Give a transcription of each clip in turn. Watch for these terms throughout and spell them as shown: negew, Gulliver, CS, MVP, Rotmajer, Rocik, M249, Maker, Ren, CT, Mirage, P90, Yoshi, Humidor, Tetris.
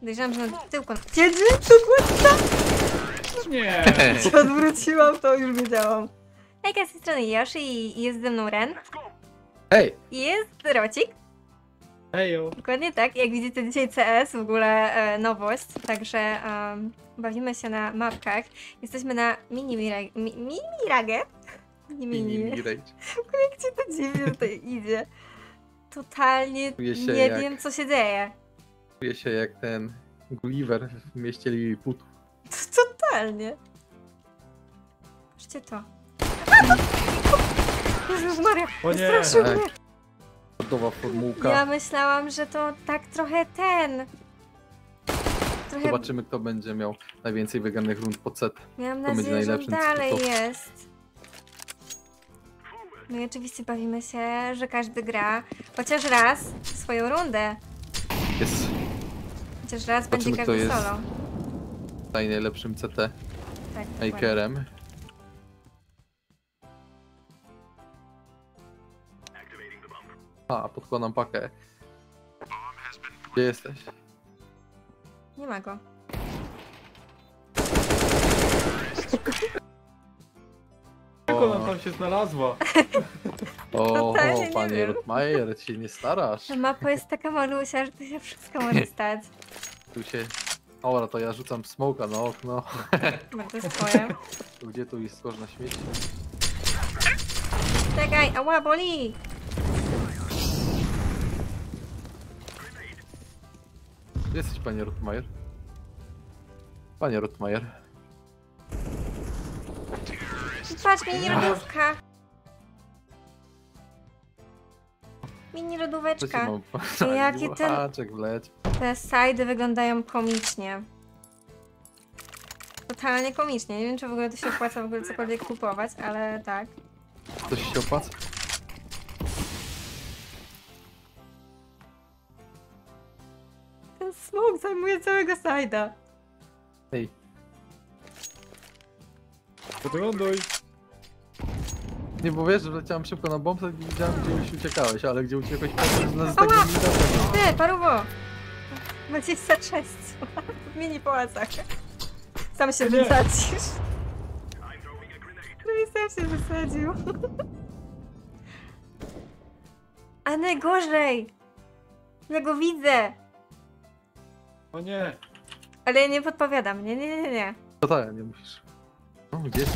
Podejrzewam, że na tyłku. Siedzi? Przodłudca? Nie. Co odwróciłam, to już wiedziałam. Hejka, z tej strony Yoshi i jest ze mną Ren. Hej! Jest Rocik. Hejo. Dokładnie tak. Jak widzicie, dzisiaj CS w ogóle nowość, także bawimy się na mapkach. Jesteśmy na mini Mirage. Jak ci to dziwnie tutaj idzie. Totalnie nie wiem, co się dzieje. Czuję się jak ten Gulliver w mieście Liliputu. Totalnie. Patrzcie to. Jezus Maria, straszył mnie. Gotowa formułka. Ja myślałam, że to tak trochę ten. Zobaczymy, kto będzie miał najwięcej wygranych rund po CT. Miałam nadzieję, że dalej jest. No i oczywiście bawimy się, że każdy gra chociaż raz swoją rundę. Jest. Chociaż raz będzie każdy solo. Tutaj najlepszym CT. Tak, Makerem. A, podkładam pakę. Gdzie jesteś? Nie ma go. Jak ona tam się znalazła? O, panie Rotmajer, się nie starasz. Ta mapa jest taka malusia, że tu się wszystko może stać. Tu się... Ora, to ja rzucam smoka na okno. Bardzo swoje. Gdzie tu jest kosz na śmieci? Czekaj, ała, boli! Gdzie jesteś, panie Rotmajer? Panie Rotmajer. Patrz, mini-lodówka! Mini-lodóweczka! Jakie te sajdy wyglądają komicznie. Totalnie komicznie. Nie wiem, czy w ogóle to się opłaca w ogóle cokolwiek kupować, ale tak. Coś się opłaca? Ten smok zajmuje całego sajda. Hej. Podglądaj! Nie, bo wiesz, że leciałem szybko na bombę i widziałem, gdzie już uciekałeś, ale gdzie uciekłeś, to nas tak nie dało. Ty, paruwo! 26 w mini pałacach. Sam się wysadzisz. No i sam się wysadził. A najgorzej! Ja go widzę! O nie! Ale ja nie podpowiadam, nie. To tak, nie musisz. O, gdzie?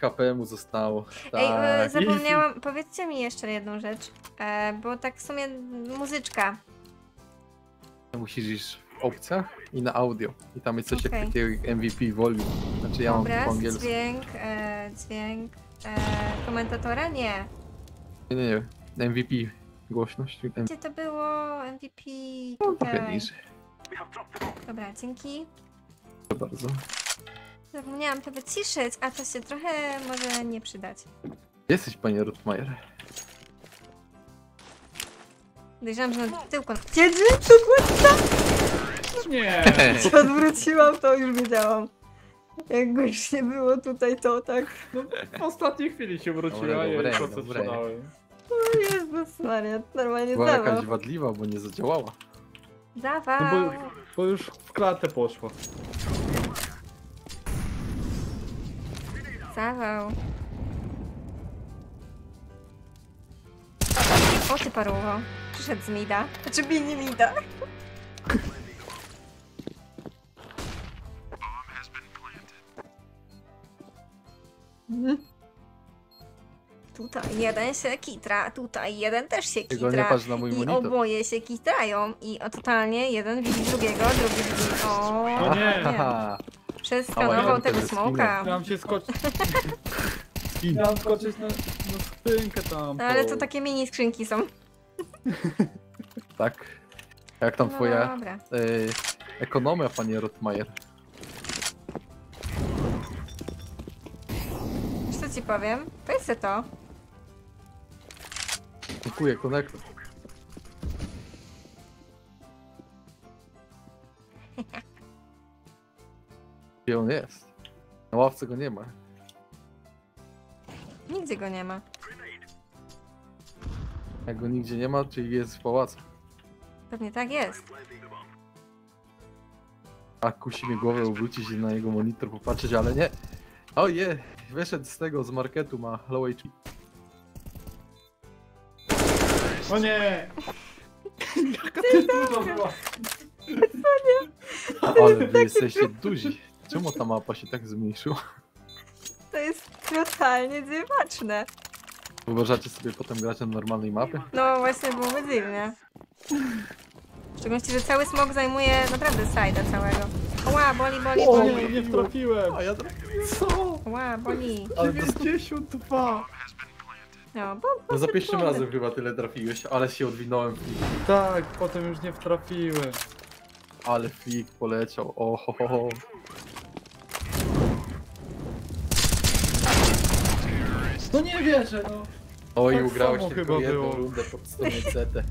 HP mu zostało. Ej, zapomniałam, powiedzcie mi jeszcze jedną rzecz, bo tak w sumie muzyczka. Musisz iść w opcjach i na audio. I tam jest coś jak takiego MVP volume. Znaczy ja mam po angielsku. Dźwięk komentatora? Nie. Nie, MVP głośność. Gdzie to było? MVP... Tutaj. Dobra, dzięki. Dziękuję bardzo. Zapomniałam to wyciszyć, a to się trochę może nie przydać. Jesteś, panie Rotmajer. Podejrzewam, że na tyłku. Siedzi? Przodłudca? Nie. Co odwróciłam, to już wiedziałam. Jak go już nie było tutaj, to tak. No, w ostatniej chwili się wróciła i po co sprzedałem. O Jezus Maria, normalnie była dawał. Była jakaś wadliwa, bo nie zadziałała. Dawał. No bo już w klatę poszło. Zawał. O ty paruło. Przyszedł z mida. Znaczy mini mida. Tutaj jeden się kitra, tutaj jeden też się kitra. I oboje się kitrają. I totalnie jeden widzi drugiego, drugi widzi... O nie! Przeskanował tego smoka. Chciałam się skoczyć. Chciałam skoczyć na skrzynkę tam. No, ale to takie mini skrzynki są. Tak. Jak tam no, twoja ekonomia, panie Rotmajer? Co ci powiem? Powiedz sobie to. Dziękuję, konektor. Gdzie on jest? Na ławce go nie ma. Nigdzie go nie ma. Jak go nigdzie nie ma, czyli jest w pałacu. Pewnie tak jest. A kusi mi głowę obrócić i na jego monitor popatrzeć, ale nie. Oje, wyszedł z tego, z marketu, ma low HP. O nie! Jaka to była! Ale wy jesteście duzi. Czemu ta mapa się tak zmniejszyła? To jest totalnie dziwaczne. Wyobrażacie sobie potem grać na normalnej mapie? No właśnie, byłoby dziwnie. W szczególności, że cały smog zajmuje naprawdę side'a całego. Ła, boli, boli, boli. O nie, nie trafiłem! A ja trafiłem. Co? Ła, boli. Ale 92! No, bo za pierwszym razem chyba tyle trafiłeś, ale się odwinąłem. Tak, potem już nie wtrafiłem. Ale flik poleciał, ohoho. No nie wierzę, no. Oj, tak ugrałeś tylko jedną rundę pod stroną CT.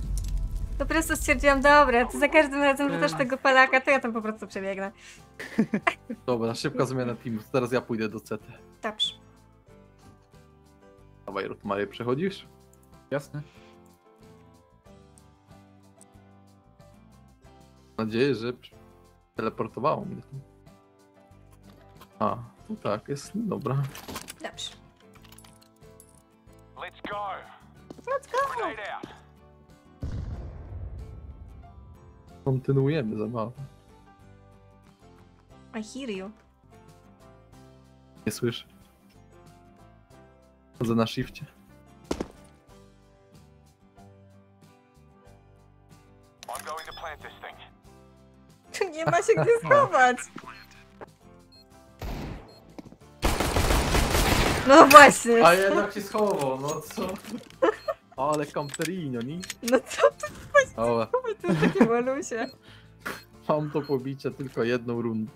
Po prostu stwierdziłam, dobra, to za każdym razem rzucasz tego palaka, to ja tam po prostu przebiegnę. Dobra, szybka zmiana teamu, teraz ja pójdę do CT. Dobrze. Dawaj, Rotmajer, przechodzisz? Jasne. Mam nadzieję, że teleportowało mnie. A, no tak, jest dobra. Dobrze. Let's go! Let's go! Kontynuujemy zabawę. I hear you. Nie słyszę. Chodzę na shifcie. Nie ma się gdzie schować. No właśnie. A jednak się schował, no co? Ale kamperino, nie? No co ty właśnie? To jest takie malusie. Mam to pobicie tylko jedną rundę.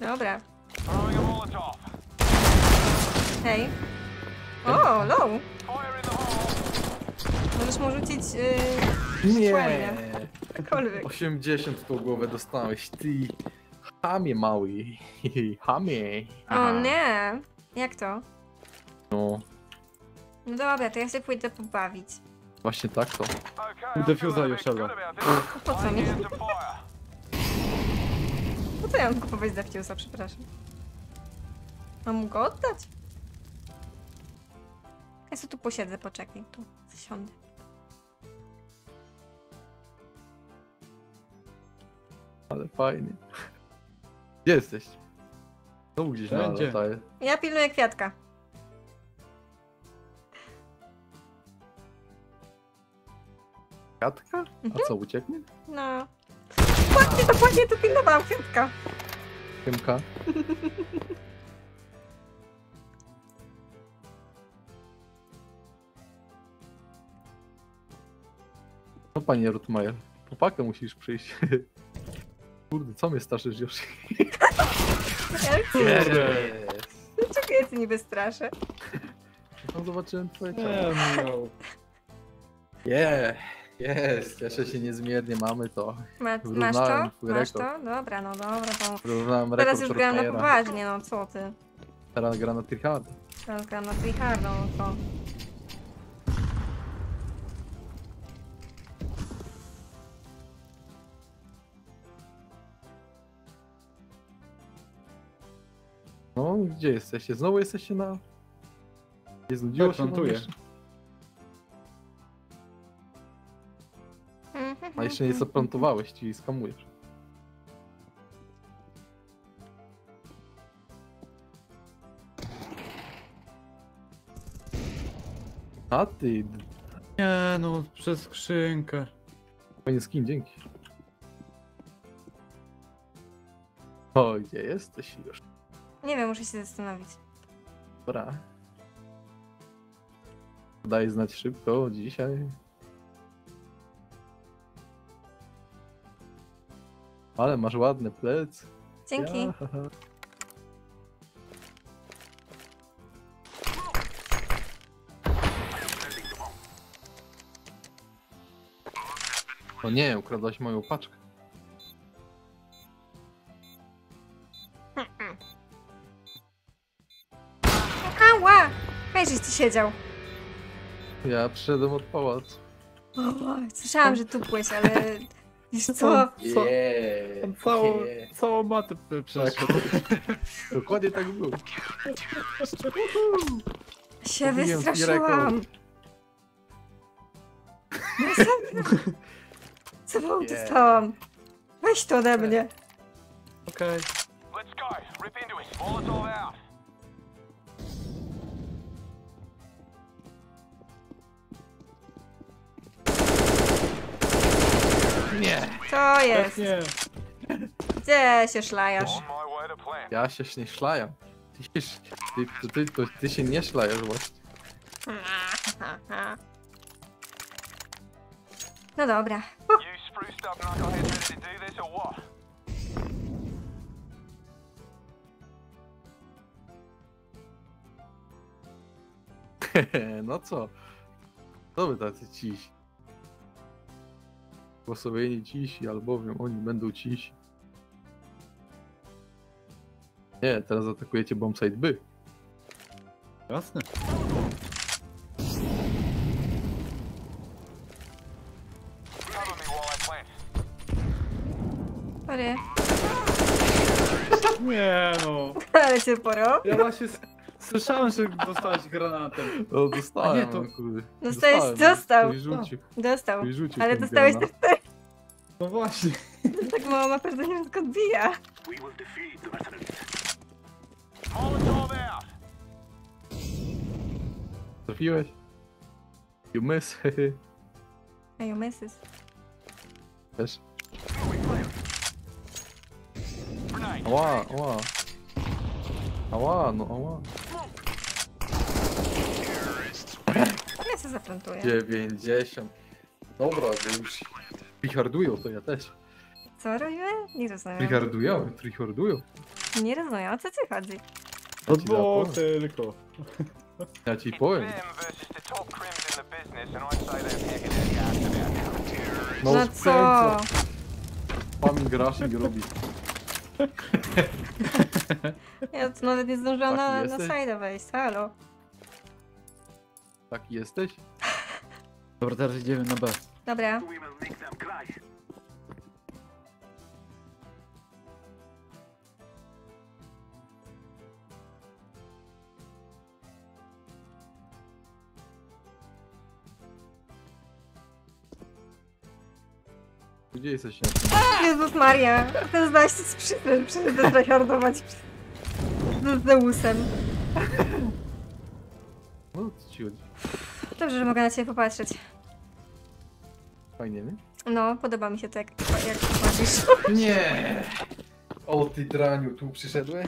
Dobra. Hej. O, low. Możesz mu rzucić nie. Cokolwiek. 80 w tą głowę dostałeś, ty chamie mały, chamie. O nie, jak to? No. No dobra, to ja się pójdę pobawić. Właśnie tak to. Defuza już, ale. Po co mi? Po co ja mam kupować defuza, przepraszam. Mam mu go oddać? Ja sobie tu posiedzę, poczekaj, tu zasiądę. Ale fajnie. Gdzie jesteś? No gdzieś będzie. Ja pilnuję kwiatka. Kwiatka? A co, ucieknie? No. Dokładnie tu pilnowałam kwiatka. Kwiatka? No panie Rotmajer, chłopakę musisz przyjść. Kurde, co mnie straszysz, Yoshi? Dlaczego ja cię niby straszę? No zobaczyłem twoje ciało. Jest, jeszcze się niezmiernie, mamy to. Masz to? Masz to? Dobra, no dobra, to... Teraz już gram na poważnie, no co ty? Teraz gram na tryhard. Teraz gram na tryhard, no co? No, gdzie jesteście? Znowu jesteście na... Nie znudziło tak, się plantuję. A jeszcze nie zaplantowałeś, czyli skamujesz. A ty... Nie no, przez skrzynkę. Fajny skin, dzięki. O, gdzie jesteś już? Nie wiem, muszę się zastanowić. Dobra. Daj znać szybko dzisiaj. Ale masz ładny plec. Dzięki. Ja. O nie, ukradłaś moją paczkę. Ała! Będziesz ci siedział. Ja przyszedłem od pałacu. Słyszałam, że tu byłeś, ale... Wiesz co? Całą matę przeszedł. Dokładnie tak było. Się wystraszyłam. Co wam dostałam? Weź to ode mnie. Okej. Nie. To jest. Nie. Gdzie się szlajasz? Ja się nie szlajam. Ty się nie szlajasz właśnie. No dobra. No co? To by tacy ciś. Błogosławieni cisi, albowiem oni będą cisi. Nie, teraz atakujecie bombsite by. Jasne. Sorry. Nie no. Ale się porał? Ja właśnie słyszałem, że dostałeś granatem. No dostałem. A nie, to... Dostał. Dostał. Ale dostałeś też ty. No właśnie. To tak mało ma pewnie nie wszystko odbija. Trafiłeś? You miss. A you misses. Też. Ała, ała. Ała, no ała. Ja się zafrontuję. 90. Dobra, że już trihardują, to ja też. Co robię? Nie rozumiem. Trihardują. Nie rozumiem, o co ci chodzi? No bo tylko. Ja ci powiem. No co? Pami grasz i robi. Ja to nawet nie zdążyłam na side'a wejść, halo. Taki jesteś? Dobra, teraz idziemy na B. Dobra. Gdzie jesteś? Jezus Maria, ten znasz się zrekordować z Zeusem. No co ci chodzi? Dobrze, że mogę na ciebie popatrzeć. Fajnie, nie? No, podoba mi się to, jak patrzysz. Nie! O ty draniu, tu przyszedłeś?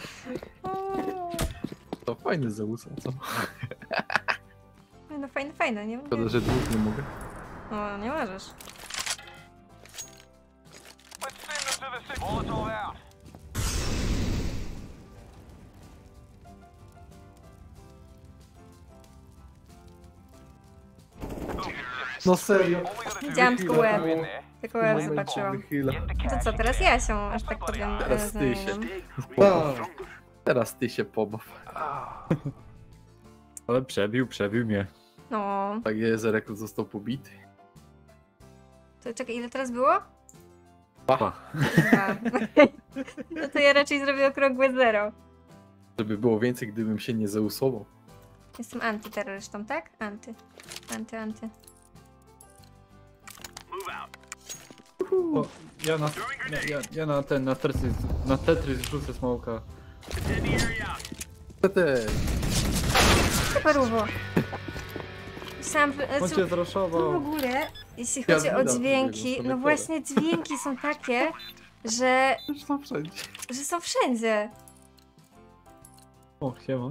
To fajne z Zeusem, co? No fajne, nie? Szkoda, że dwóch nie mogę. No, nie możesz. No serio. Widziałam tylko łeb. Tylko łeb zobaczyłam. To co, teraz ja się aż tak powiem. Teraz ty się. Teraz ty się pobaw. Ale przebił mnie. No. Tak jest, rekrut został pobity. To czekaj, ile teraz było? Papa. No to ja raczej zrobię okrągłe 0. Żeby było więcej, gdybym się nie zeusował. Jestem antyterrorystą, tak? Anty. O, ja na Tetris rzucę smołka. Parówo. W ogóle, jeśli chodzi o dźwięki, no właśnie dźwięki są takie, że... Że są wszędzie. O, siema.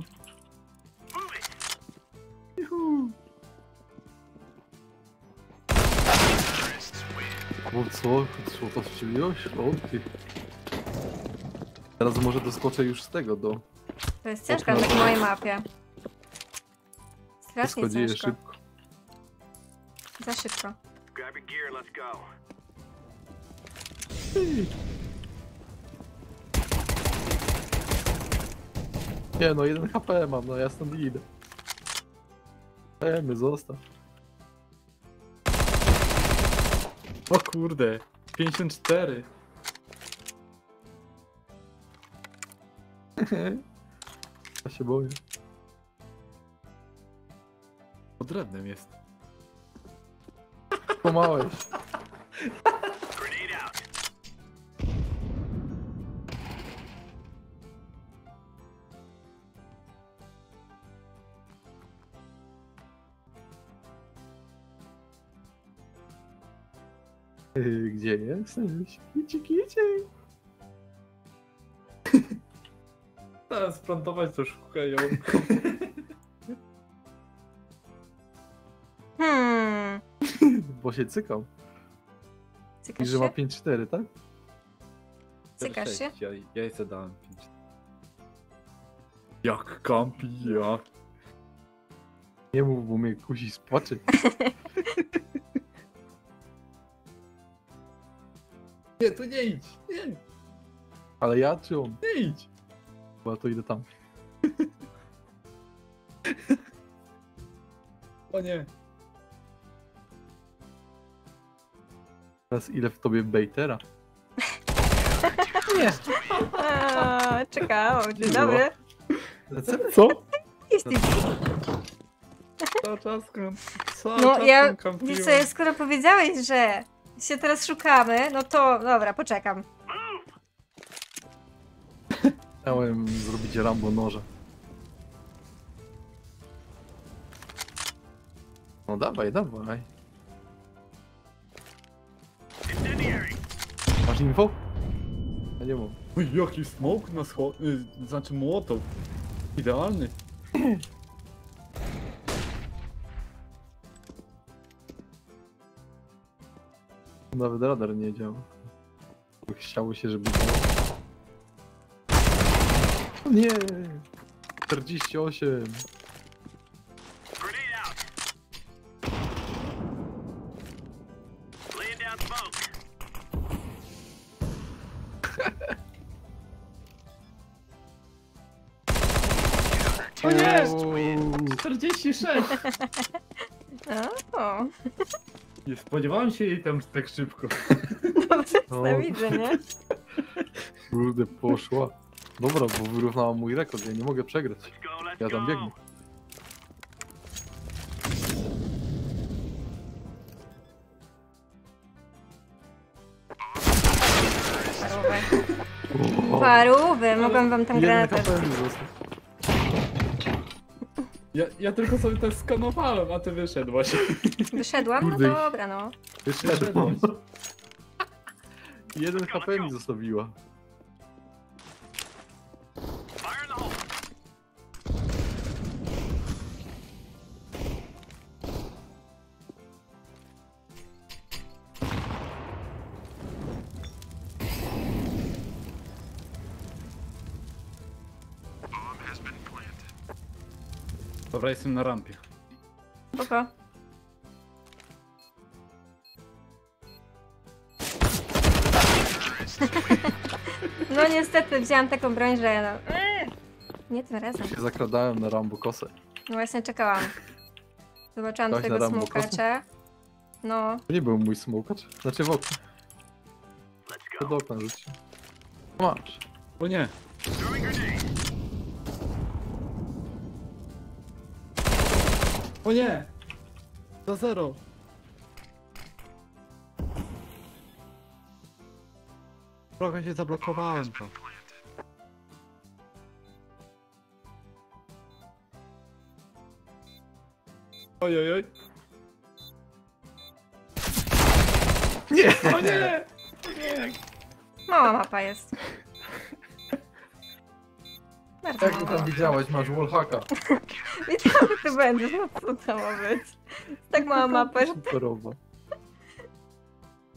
O co to strzeliłeś? O ty. Teraz może doskoczę już z tego do... To jest ciężko na mojej mapie. Strasznie ciężko. Za szybko. Nie no, 1 HP mam, no ja stąd idę. Emy, zostaw. O kurde, 54. Ja się boję. Pod Rednem jest. Pomałeś. Gdzie jesteś? Kici, kici. Teraz plantować to szukają. Bo się cykam. Cykasz i że ma 5-4, tak? Cykasz się? Ja jej dałem 5-4. Jak kampi, jak. Nie mów, bo mnie kusi spaczy. Nie, tu nie idź, nie. Ale ja czy on? Nie idź. Bo to idę tam. O nie. Teraz ile w tobie bejtera? Nie. O, czekałam, dzień dobry. Co? Jesteś. No ja, wiesz co, skoro powiedziałeś, że się teraz szukamy, no to dobra, poczekam. Chciałem zrobić Rambo noże. No dawaj, dawaj. Masz info? Ja nie mam. Uj, jaki smoke na schod... znaczy młotów. Idealny. Nawet radar nie działa. Chciało się, żeby... Nie! 48! O nie! 46! O. Nie spodziewałem się jej tam tak szybko. No, to widzę, nie? Kurde, poszła. Dobra, bo wyrównała mój rekord, ja nie mogę przegrać. Ja tam biegnę. Parówy, mogłem wam tam granatę. Ja tylko sobie to skanowałem, a ty wyszedłaś. Wyszedłam? No dobra, no. Wyszedłam. 1 HP mi zostawiła. Dobra, jestem na rampie. Oka. No niestety wziąłem taką broń, że no... Nie tym razem. Ja się zakradałem na Rambo kosę. No właśnie czekałam. Zobaczyłam twojego smokacza. No. To nie był mój smokacz. Znaczy w oknie. To do okna rzuciłem. Masz. O nie. O nie! Do zero! Trochę się zablokowałem to. Oj, oj, oj! Nie! O nie! Nie! Mała mapa jest. Jak to tam widziałeś, masz wallhacka. Wiedziałam, że ty będziesz, no co to ma być? Tak mała mapa, że... Superowa.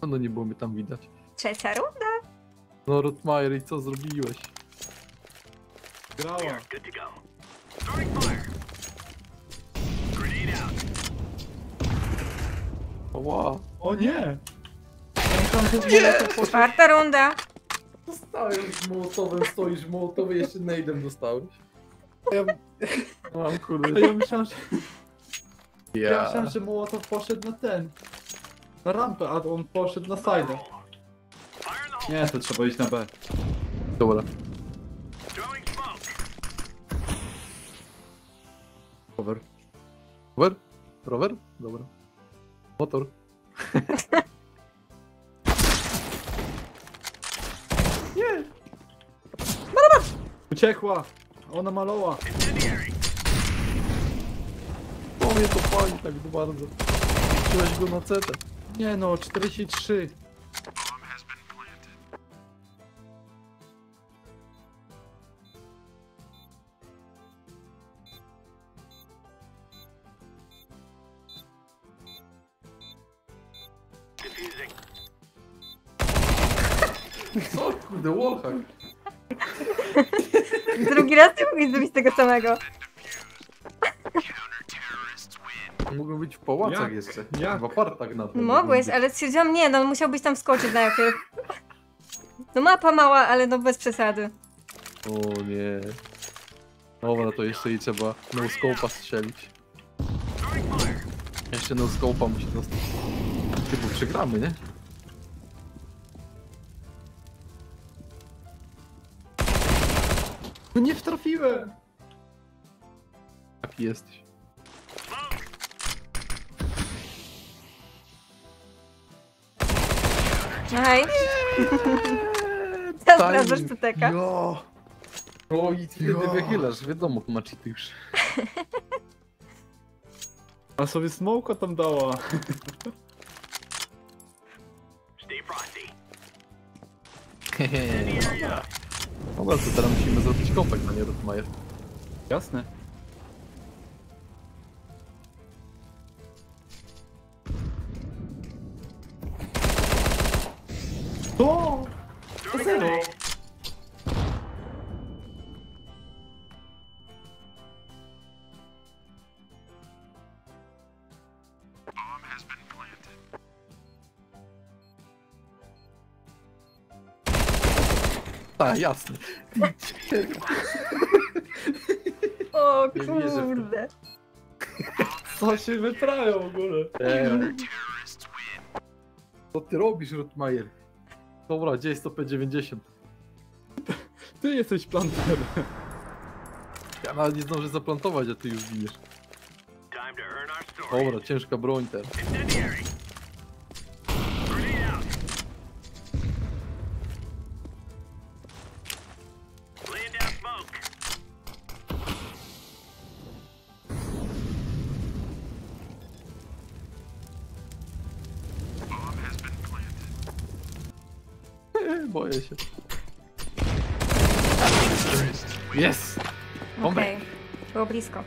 No, no nie było mi tam widać. Trzecia runda. No Rotmajer, i co zrobiłeś? Grała. Wow. O nie! Nie! Czwarta runda. Zostałem z mołotowem, stoisz, mołotowy jeszcze nade'em dostałeś. Mam kurde. Ja myślałem, że... Mołotow poszedł na ten. Na rampę, a on poszedł na side. Nie, to trzeba iść na B. Dobra. Rower. Rower? Rower? Dobra. Motor. Nie! Uciekła! Ona maloła! O mnie to fajnie tak bardzo. Wziąłeś go na CT. Nie no, 43. Co kurde, Wolfhard? Drugi raz nie mogli zrobić tego samego. Mogą być w pałacach jak? Jeszcze, jak? W apartach na tym. Mogłeś, ale stwierdziłam nie, no musiałbyś tam wskoczyć najpierw. No mapa mała, ale no bez przesady. O nie. Dobra, to jeszcze i trzeba no-scope'a strzelić. Jeszcze no-scope'a musi dostać. Typu przegramy, nie? No nie wtrafiłem! Taki jesteś. Hej! Teraz sprawdzasz tuteka. No! O i ty wychylasz, wiadomo, macie ty już. A sobie smoke'a tam dała. No to teraz musimy zrobić kompakt, a nie Rotmajer. Jasne. O! To zero! A, jasne. O kurde. Co się wyprawia w ogóle? Co ty robisz, Rotmajer? Dobra, gdzie jest to P90? Ty jesteś planterem. Ja nawet nie zdążę zaplantować, a ty już giniesz. Dobra, ciężka broń teraz. Boję się. Jest! Okej, było blisko.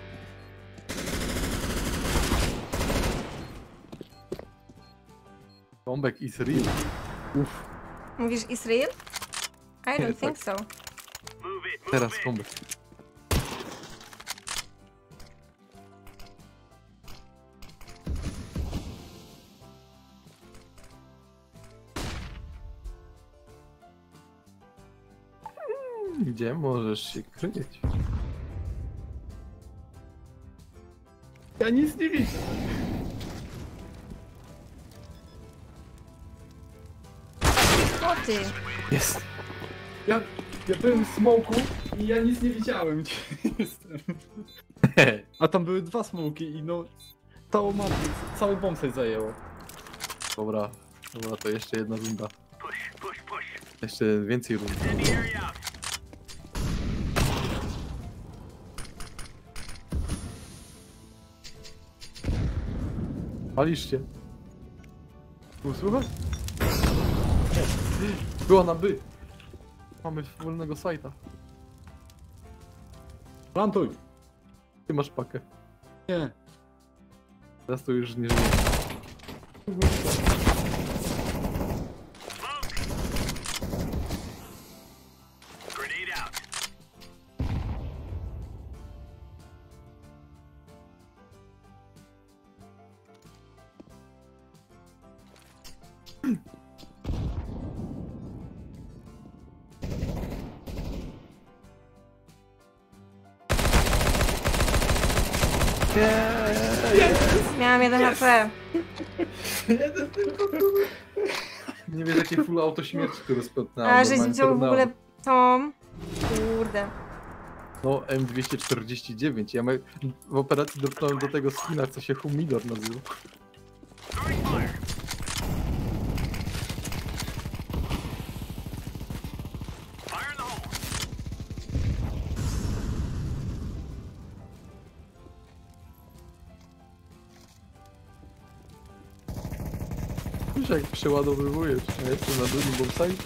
Bombek is real. Uff. Mówisz is real? I don't think so. Teraz bombek. Gdzie możesz się kryć? Ja nic nie widzę. Co ty? Jest. Ja byłem w smoku i ja nic nie widziałem, gdzie jestem. A tam były dwa smoki i no... Cały bomb sobie zajęło. Dobra. Dobra, to jeszcze jedna runda. Jeszcze więcej rund. Palisz się. Usłuchasz? Była na by. Mamy wolnego sajta. Plantuj. Ty masz pakę. Nie. Teraz to już nie żyje. Yes. Miałam jeden HP. Jeden tylko. Nie wiem, jakie full auto śmierci tu rozpętnęło. A żeś wziął w ogóle tą... Kurde. No M249. Ja w operacji dotknąłem do tego skina, co się Humidor nazywa. Wiesz, jak przeładowywujesz, a jestem na drugim bombsite?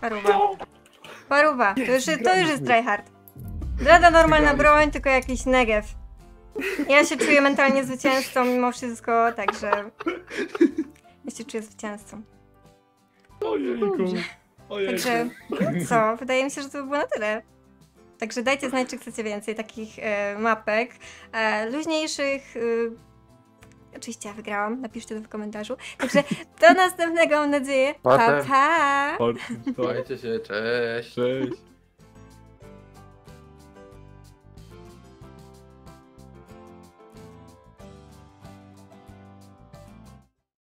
Paruwa. Paruwa, to już jest tryhard. Żadna normalna broń, tylko jakiś negew. Ja się czuję mentalnie zwycięzcą mimo wszystko, także... Ja się czuję zwycięzcą. Ojejku. Ojejku. Także, co? Wydaje mi się, że to by było na tyle. Także dajcie znać, czy chcecie więcej takich mapek, luźniejszych... Oczywiście ja wygrałam, napiszcie to w komentarzu. Także do następnego, mam nadzieję. Pa, pa! Trzymajcie się, cześć! Cześć!